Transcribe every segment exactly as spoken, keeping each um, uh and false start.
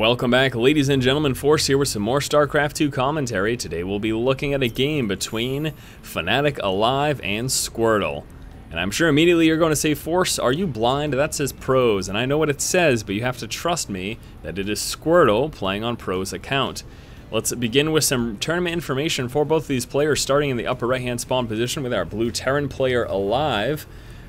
Welcome back, ladies and gentlemen. Force here with some more StarCraft two commentary. Today we'll be looking at a game between Fnatic Alive and Squirtle. And I'm sure immediately you're going to say, Force, are you blind? That says pros, and I know what it says, but you have to trust me that it is Squirtle playing on Pro's account. Let's begin with some tournament information for both of these players, starting in the upper right-hand spawn position with our blue Terran player, Alive.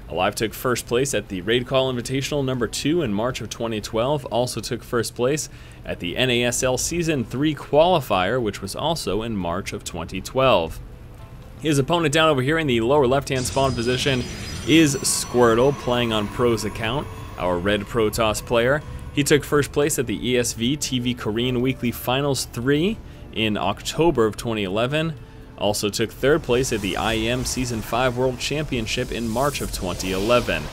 Alive took first place at the Raid Call Invitational number two in March of twenty twelve, also took first place at the N A S L Season three Qualifier, which was also in March of twenty twelve. His opponent down over here in the lower left-hand spawn position is Squirtle, playing on Pro's account, our red Protoss player. He took first place at the E S V T V Korean Weekly Finals three in October of twenty eleven. Also took third place at the I E M Season five World Championship in March of twenty eleven.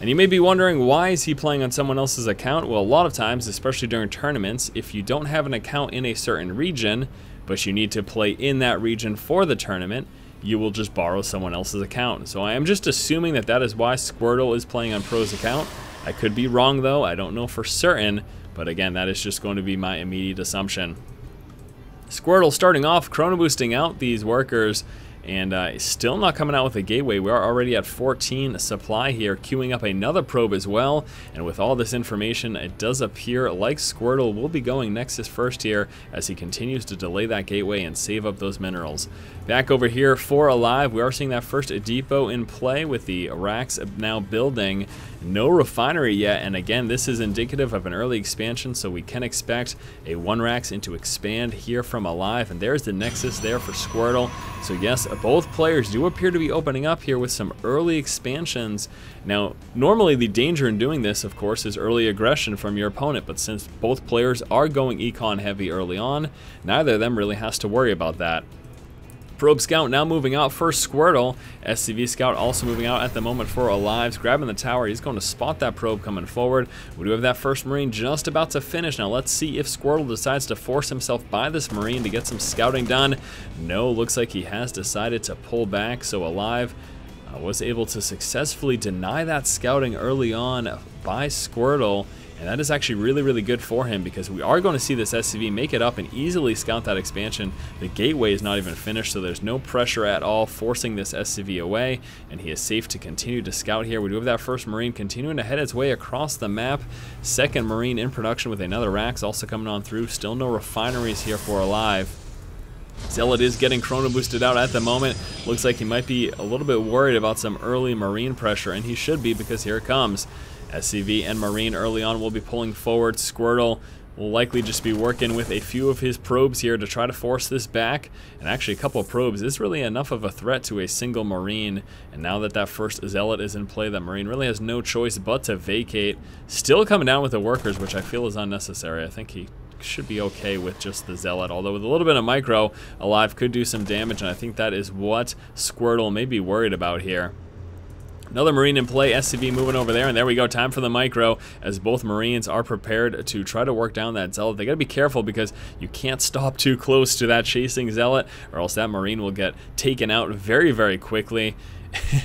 And you may be wondering, why is he playing on someone else's account? Well, a lot of times, especially during tournaments, if you don't have an account in a certain region, but you need to play in that region for the tournament, you will just borrow someone else's account. So I am just assuming that that is why Squirtle is playing on Pro's account. I could be wrong though, I don't know for certain, but again, that is just going to be my immediate assumption. Squirtle starting off, chrono boosting out these workers, and uh, still not coming out with a gateway. We are already at fourteen supply here, queuing up another probe as well. And with all this information, it does appear like Squirtle will be going Nexus first here as he continues to delay that gateway and save up those minerals. Back over here for Alive, we are seeing that first depot in play with the racks now building. No refinery yet, and again, this is indicative of an early expansion, so we can expect a one racks into expand here from Alive, and there's the Nexus there for Squirtle. So yes, both players do appear to be opening up here with some early expansions. Now, normally the danger in doing this, of course, is early aggression from your opponent, but since both players are going econ heavy early on, neither of them really has to worry about that. Probe Scout now moving out for Squirtle. S C V Scout also moving out at the moment for Alive's, grabbing the tower. He's going to spot that probe coming forward. We do have that first Marine just about to finish. Now let's see if Squirtle decides to force himself by this Marine to get some scouting done. No, looks like he has decided to pull back, so Alive uh, was able to successfully deny that scouting early on by Squirtle. And that is actually really, really good for him, because we are going to see this S C V make it up and easily scout that expansion. The gateway is not even finished, so there's no pressure at all forcing this S C V away, and he is safe to continue to scout here. We do have that first Marine continuing to head its way across the map. Second Marine in production with another Rax also coming on through. Still no refineries here for Alive. Zealot is getting chrono boosted out at the moment. Looks like he might be a little bit worried about some early Marine pressure, and he should be, because here it comes. S C V and Marine early on will be pulling forward. Squirtle will likely just be working with a few of his probes here to try to force this back. And actually, a couple of probes is really enough of a threat to a single Marine. And now that that first Zealot is in play, that Marine really has no choice but to vacate. Still coming down with the workers, which I feel is unnecessary. I think he should be okay with just the Zealot, although with a little bit of micro, Alive could do some damage, and I think that is what Squirtle may be worried about here. Another Marine in play, S C V moving over there, and there we go, time for the micro, as both Marines are prepared to try to work down that Zealot. They gotta be careful, because you can't stop too close to that chasing Zealot, or else that Marine will get taken out very, very quickly.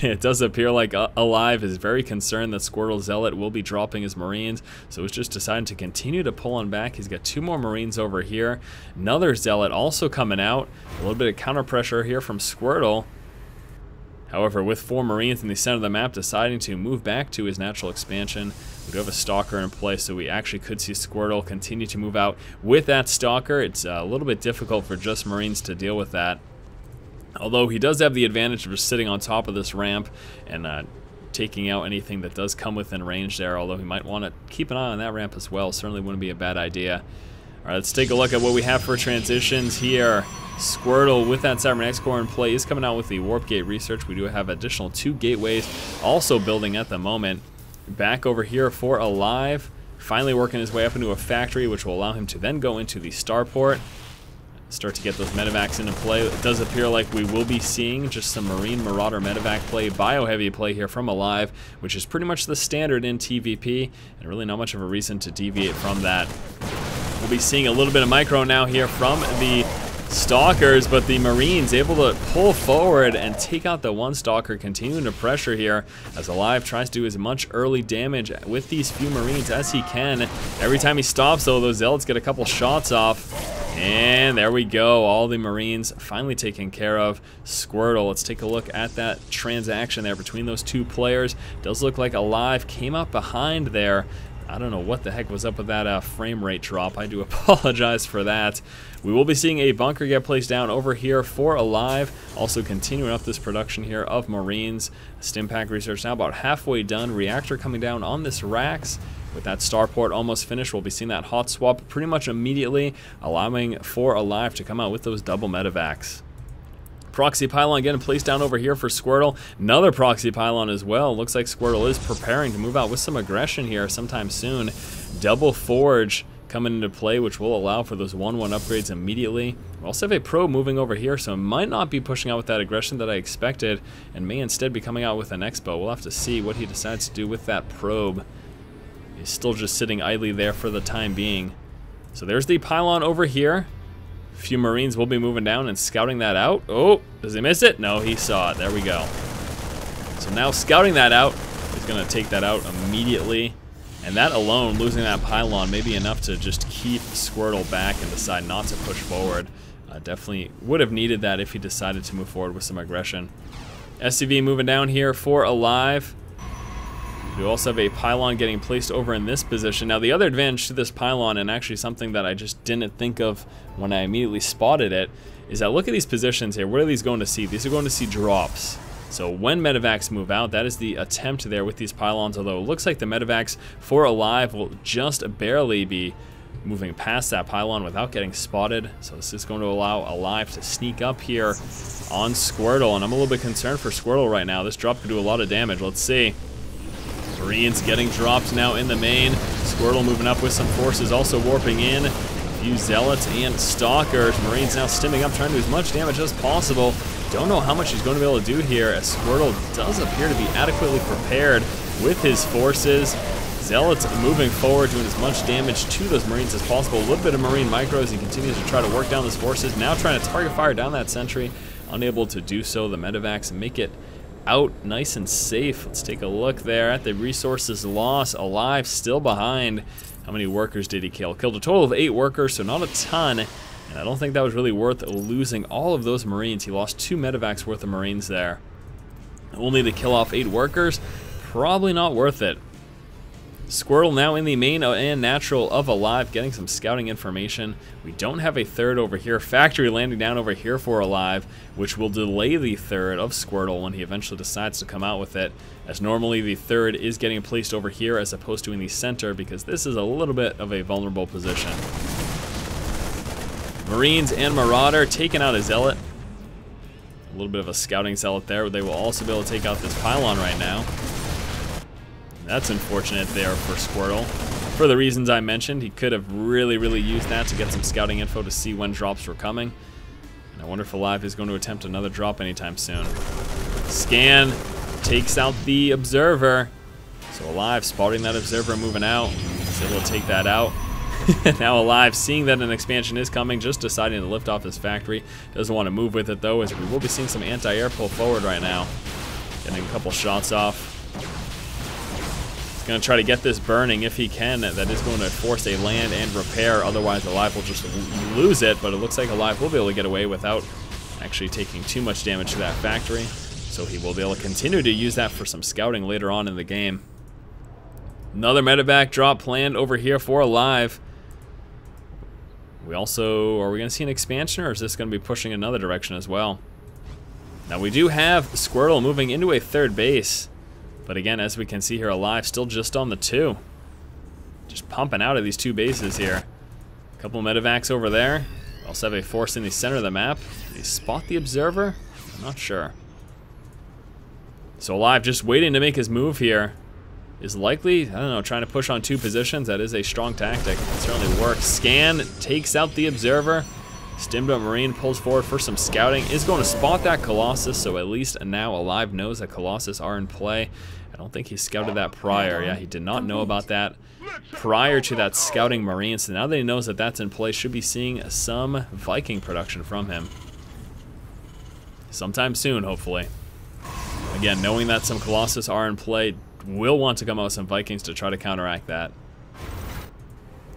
It does appear like Alive is very concerned that Squirtle Zealot will be dropping his Marines, so he's just deciding to continue to pull on back. He's got two more Marines over here. Another Zealot also coming out. A little bit of counter pressure here from Squirtle. However, with four Marines in the center of the map deciding to move back to his natural expansion, we do have a Stalker in play, so we actually could see Squirtle continue to move out with that Stalker. It's a little bit difficult for just Marines to deal with that. Although he does have the advantage of just sitting on top of this ramp and uh, taking out anything that does come within range there, although he might want to keep an eye on that ramp as well. Certainly wouldn't be a bad idea. All right, let's take a look at what we have for transitions here. Squirtle with that Cybernex Core in play is coming out with the Warp Gate Research. We do have additional two gateways also building at the moment. Back over here for Alive, finally working his way up into a factory, which will allow him to then go into the starport. Start to get those medevacs into play. It does appear like we will be seeing just some Marine Marauder medevac play, bio-heavy play here from Alive, which is pretty much the standard in T V P, and really not much of a reason to deviate from that. We'll be seeing a little bit of micro now here from the Stalkers, but the Marines able to pull forward and take out the one Stalker, continuing to pressure here as Alive tries to do as much early damage with these few Marines as he can. Every time he stops though, those Zealots get a couple shots off. And there we go, all the Marines finally taken care of. Squirtle, let's take a look at that transaction there between those two players. Does look like Alive came up behind there. I don't know what the heck was up with that uh, frame rate drop. I do apologize for that. We will be seeing a bunker get placed down over here for Alive. Also continuing up this production here of Marines. Stimpak research now about halfway done. Reactor coming down on this Rax. With that starport almost finished, we'll be seeing that hot swap pretty much immediately, allowing for Alive to come out with those double medevacs. Proxy pylon getting placed down over here for Squirtle. Another proxy pylon as well. Looks like Squirtle is preparing to move out with some aggression here sometime soon. Double forge coming into play, which will allow for those one one upgrades immediately. We also have a pro moving over here, so it might not be pushing out with that aggression that I expected and may instead be coming out with an expo. We'll have to see what he decides to do with that probe. He's still just sitting idly there for the time being. So there's the pylon over here. Few Marines will be moving down and scouting that out. Oh, does he miss it? No, he saw it. There we go. So now scouting that out, he's going to take that out immediately. And that alone, losing that pylon, may be enough to just keep Squirtle back and decide not to push forward. Uh, definitely would have needed that if he decided to move forward with some aggression. S C V moving down here for Alive. We also have a pylon getting placed over in this position. Now the other advantage to this pylon, and actually something that I just didn't think of when I immediately spotted it, is that look at these positions here. What are these going to see? These are going to see drops. So when medevacs move out, that is the attempt there with these pylons, although it looks like the medevacs for Alive will just barely be moving past that pylon without getting spotted. So this is going to allow Alive to sneak up here on Squirtle, and I'm a little bit concerned for Squirtle right now. This drop could do a lot of damage. Let's see. Marines getting dropped now in the main. Squirtle moving up with some forces, also warping in. A few Zealots and Stalkers. Marines now stimming up, trying to do as much damage as possible. Don't know how much he's going to be able to do here, as Squirtle does appear to be adequately prepared with his forces. Zealots moving forward, doing as much damage to those Marines as possible. A little bit of Marine micro as he continues to try to work down those forces. Now trying to target fire down that sentry. Unable to do so, the medevacs make it out nice and safe. Let's take a look there at the resources loss. Alive still behind. How many workers did he kill? Killed a total of eight workers, so not a ton. And I don't think that was really worth losing all of those Marines. He lost two medevacs worth of Marines there. Only to kill off eight workers, probably not worth it. Squirtle now in the main and natural of Alive, getting some scouting information. We don't have a third over here. Factory landing down over here for Alive, which will delay the third of Squirtle when he eventually decides to come out with it, as normally the third is getting placed over here as opposed to in the center, because this is a little bit of a vulnerable position. Marines and Marauder taking out a Zealot. A little bit of a scouting Zealot there. They will also be able to take out this pylon right now. That's unfortunate there for Squirtle. For the reasons I mentioned, he could have really, really used that to get some scouting info to see when drops were coming. And I wonder if Alive is going to attempt another drop anytime soon. Scan takes out the Observer. So Alive spotting that Observer moving out. He's able to take that out. Now Alive, seeing that an expansion is coming, just deciding to lift off his factory. Doesn't want to move with it though, as we will be seeing some anti-air pull forward right now. Getting a couple shots off. Going to try to get this burning if he can. That is going to force a land and repair. Otherwise, Alive will just lose it, but it looks like Alive will be able to get away without actually taking too much damage to that factory. So he will be able to continue to use that for some scouting later on in the game. Another medevac drop planned over here for Alive. We also, are we going to see an expansion, or is this going to be pushing another direction as well? Now we do have Squirtle moving into a third base. But again, as we can see here, Alive still just on the two. Just pumping out of these two bases here. A couple medevacs over there. We also have a force in the center of the map. Did he spot the Observer? I'm not sure. So Alive just waiting to make his move here. Is likely, I don't know, trying to push on two positions. That is a strong tactic. It certainly works. Scan takes out the Observer. Stimbo Marine pulls forward for some scouting, is going to spot that Colossus, so at least now Alive knows that Colossus are in play. I don't think he scouted that prior. Yeah, he did not know about that prior to that scouting Marine, so now that he knows that that's in play, should be seeing some Viking production from him sometime soon, hopefully. Again, knowing that some Colossus are in play, will want to come out with some Vikings to try to counteract that.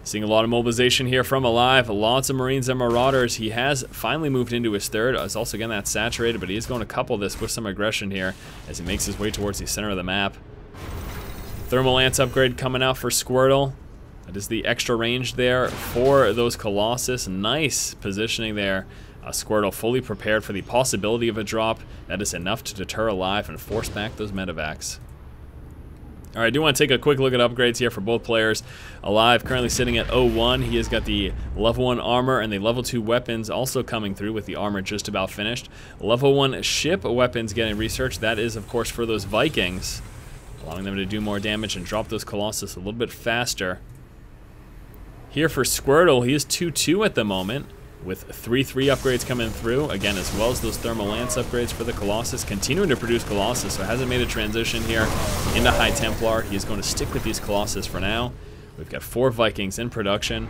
Seeing a lot of mobilization here from Alive, lots of Marines and Marauders. He has finally moved into his third. It's also getting that saturated, but he is going to couple this with some aggression here as he makes his way towards the center of the map. Thermal Lance upgrade coming out for Squirtle. That is the extra range there for those Colossus. Nice positioning there. Uh, Squirtle fully prepared for the possibility of a drop. That is enough to deter Alive and force back those medevacs. All right, I do want to take a quick look at upgrades here for both players. Alive currently sitting at oh one. He has got the level one armor and the level two weapons also coming through with the armor just about finished. Level one ship weapons getting researched. That is, of course, for those Vikings, allowing them to do more damage and drop those Colossus a little bit faster. Here for Squirtle, he is two two at the moment, with three three upgrades coming through, again, as well as those Thermal Lance upgrades for the Colossus, continuing to produce Colossus, so hasn't made a transition here into High Templar. He's going to stick with these Colossus for now. We've got four Vikings in production.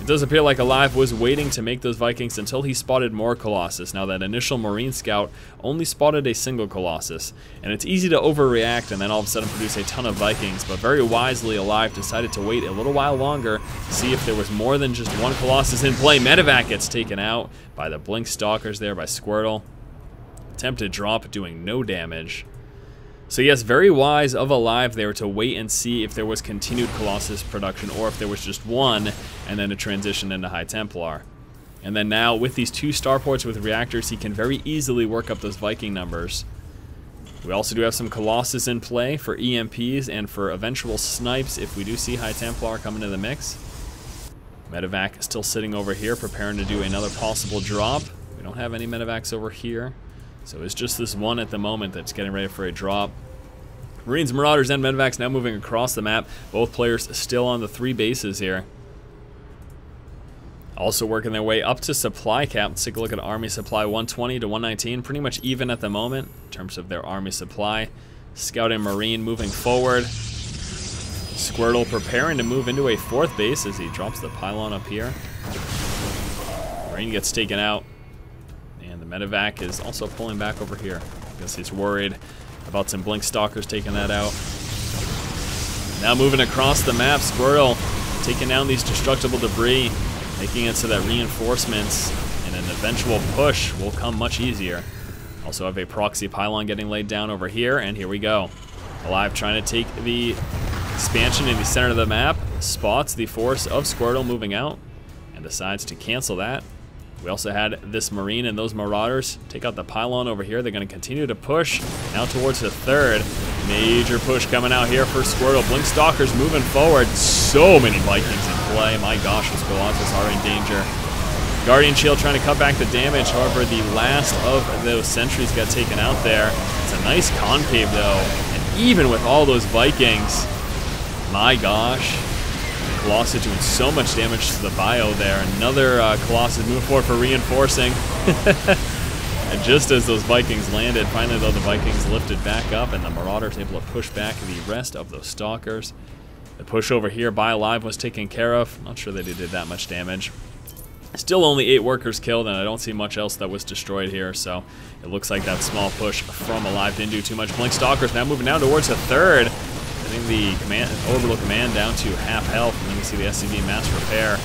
It does appear like Alive was waiting to make those Vikings until he spotted more Colossus. Now that initial Marine scout only spotted a single Colossus, and it's easy to overreact and then all of a sudden produce a ton of Vikings, but very wisely Alive decided to wait a little while longer, see if there was more than just one Colossus in play. Medevac gets taken out by the Blink Stalkers there by Squirtle. Attempted drop doing no damage. So yes, very wise of Alive there to wait and see if there was continued Colossus production or if there was just one and then a transition into High Templar. And then now with these two starports with reactors, he can very easily work up those Viking numbers. We also do have some Colossus in play for E M Ps and for eventual snipes if we do see High Templar come into the mix. Medevac still sitting over here preparing to do another possible drop. We don't have any Medevacs over here. So it's just this one at the moment that's getting ready for a drop. Marines, Marauders, and Medevacs now moving across the map. Both players still on the three bases here. Also working their way up to supply cap. Let's take a look at Army Supply one twenty to one nineteen. Pretty much even at the moment in terms of their Army Supply. Scout and Marine moving forward. Squirtle preparing to move into a fourth base as he drops the pylon up here. Marine gets taken out. Medevac is also pulling back over here. I guess he's worried about some Blink Stalkers taking that out. Now moving across the map, Squirtle taking down these destructible debris, making it so that reinforcements and an eventual push will come much easier. Also have a proxy pylon getting laid down over here, and here we go. Alive trying to take the expansion in the center of the map, spots the force of Squirtle moving out, and decides to cancel that. We also had this Marine and those Marauders take out the pylon over here. They're going to continue to push now towards the third. Major push coming out here for Squirtle. Blink Stalkers moving forward. So many Vikings in play. My gosh, those Colossus are in danger. Guardian Shield trying to cut back the damage. However, the last of those sentries got taken out there. It's a nice concave, though. And even with all those Vikings, my gosh. Colossus doing so much damage to the bio there. Another uh, Colossus moving forward for reinforcing. And just as those Vikings landed, finally though the Vikings lifted back up and the Marauders able to push back the rest of those Stalkers. The push over here by Alive was taken care of. Not sure that he did that much damage. Still only eight workers killed, and I don't see much else that was destroyed here, so it looks like that small push from Alive didn't do too much. Blink Stalkers now moving down towards the third. The command, orbital command down to half health, and then we see the S C V mass repair.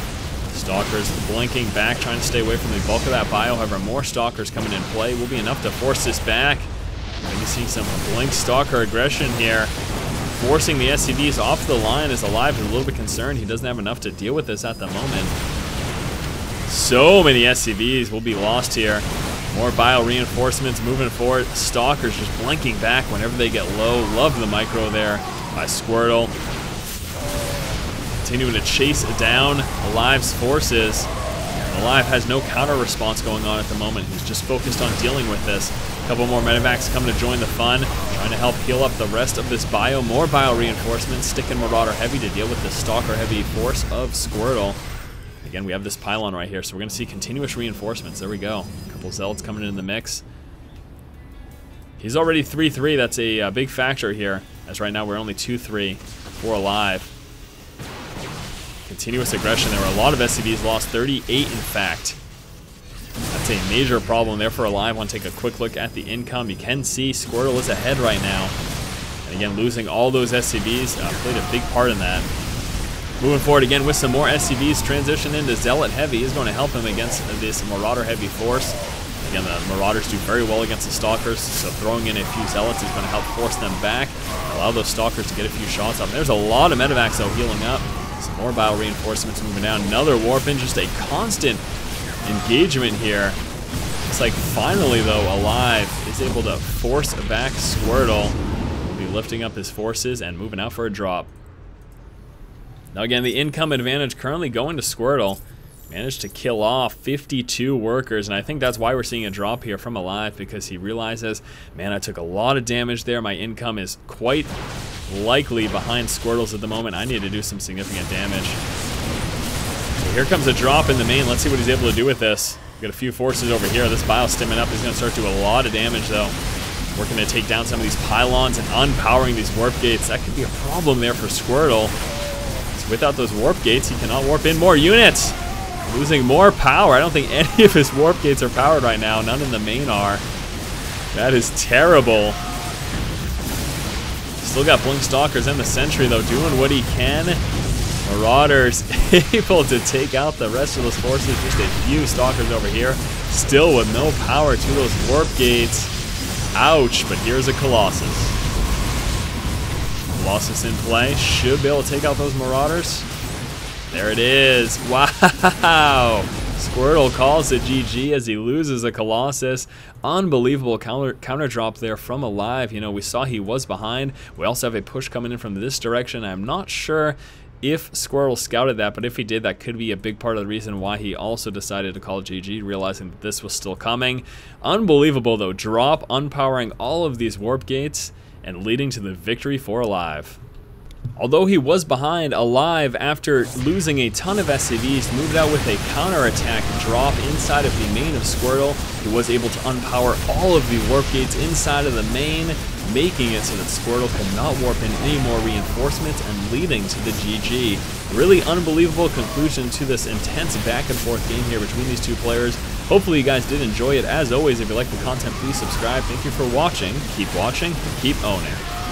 Stalkers blinking back, trying to stay away from the bulk of that bio. However, more Stalkers coming in play will be enough to force this back. Maybe seeing some Blink Stalker aggression here, forcing the S C Vs off the line. Is Alive is a little bit concerned. He doesn't have enough to deal with this at the moment. So many S C Vs will be lost here. More bio reinforcements moving forward. Stalkers just blinking back whenever they get low. Love the micro there by Squirtle. Continuing to chase down Alive's forces. Alive has no counter response going on at the moment. He's just focused on dealing with this. A couple more Medevacs coming to join the fun, trying to help heal up the rest of this bio. More bio reinforcements, sticking Marauder heavy to deal with the Stalker heavy force of Squirtle. Again, we have this pylon right here, so we're going to see continuous reinforcements. There we go. A couple zealots coming in the mix. He's already three three. That's a uh, big factor here, as right now we're only two three. We're alive. Continuous aggression. There were a lot of S C Vs lost, thirty-eight in fact. That's a major problem there for Alive. I want to take a quick look at the income. You can see Squirtle is ahead right now. And again, losing all those S C Vs uh, played a big part in that. Moving forward again with some more S C Vs. Transition into Zealot Heavy is going to help him against this Marauder Heavy force. Again, the Marauders do very well against the Stalkers, so throwing in a few Zealots is going to help force them back, allow those Stalkers to get a few shots up. There's a lot of medevacs though healing up. Some more bio reinforcements moving down. Another warp in, just a constant engagement here. It's like finally though, Alive is able to force back Squirtle. He'll be lifting up his forces and moving out for a drop. Now again, the income advantage currently going to Squirtle. Managed to kill off fifty-two workers, and I think that's why we're seeing a drop here from Alive, because he realizes, man, I took a lot of damage there. My income is quite likely behind Squirtle's at the moment. I need to do some significant damage. So here comes a drop in the main. Let's see what he's able to do with this. We've got a few forces over here. This bio stimming up is going to start to do a lot of damage though. We're going to take down some of these pylons and unpowering these warp gates. That could be a problem there for Squirtle. Without those warp gates, he cannot warp in more units. Losing more power. I don't think any of his warp gates are powered right now. None in the main are. That is terrible. Still got Blink Stalkers and the Sentry though, doing what he can. Marauders able to take out the rest of those forces. Just a few Stalkers over here. Still with no power to those warp gates. Ouch, but here's a Colossus. Colossus in play, should be able to take out those Marauders. There it is, wow! Squirtle calls it G G as he loses a Colossus. Unbelievable counter, counter drop there from Alive. You know, we saw he was behind. We also have a push coming in from this direction. I'm not sure if Squirtle scouted that, but if he did, that could be a big part of the reason why he also decided to call G G, realizing that this was still coming. Unbelievable though, drop, unpowering all of these warp gates, and leading to the victory for Alive. Although he was behind, Alive, after losing a ton of S C Vs, moved out with a counterattack drop inside of the main of Squirtle. He was able to unpower all of the warp gates inside of the main, making it so that Squirtle could not warp in any more reinforcements and leading to the G G. Really unbelievable conclusion to this intense back and forth game here between these two players. Hopefully you guys did enjoy it. As always, if you like the content, please subscribe. Thank you for watching. Keep watching, keep owning.